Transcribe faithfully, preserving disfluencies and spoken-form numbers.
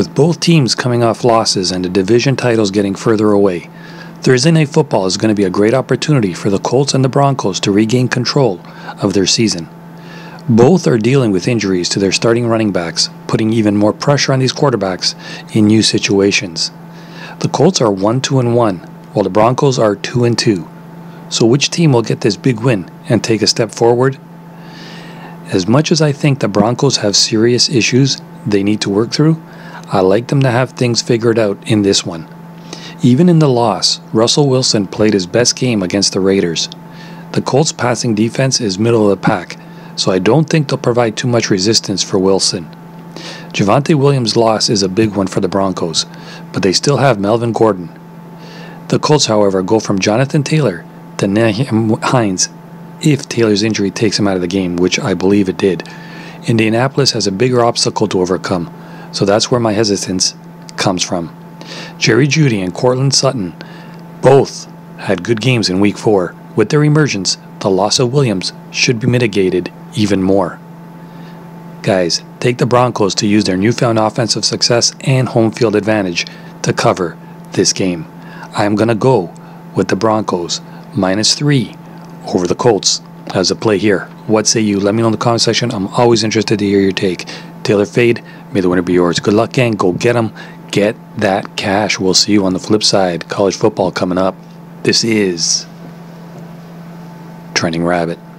With both teams coming off losses and the division titles getting further away, Thursday Night Football is going to be a great opportunity for the Colts and the Broncos to regain control of their season. Both are dealing with injuries to their starting running backs, putting even more pressure on these quarterbacks in new situations. The Colts are one and two and one, while the Broncos are two and two. So which team will get this big win and take a step forward? As much as I think the Broncos have serious issues they need to work through, I like them to have things figured out in this one. Even in the loss, Russell Wilson played his best game against the Raiders. The Colts' passing defense is middle of the pack, so I don't think they'll provide too much resistance for Wilson. Javonte Williams' loss is a big one for the Broncos, but they still have Melvin Gordon. The Colts, however, go from Jonathan Taylor to Nyheim Hines if Taylor's injury takes him out of the game, which I believe it did. Indianapolis has a bigger obstacle to overcome, so that's where my hesitance comes from. Jerry Jeudy and Cortland Sutton both had good games in week four. With their emergence, the loss of Williams should be mitigated even more. Guys, take the Broncos to use their newfound offensive success and home field advantage to cover this game. I'm going to go with the Broncos minus three over the Colts as a play here. What say you? Let me know in the comment section. I'm always interested to hear your take. Taylor Fade, may the winner be yours. Good luck, gang. Go get them. Get that cash. We'll see you on the flip side. College football coming up. This is Trending Rabbit.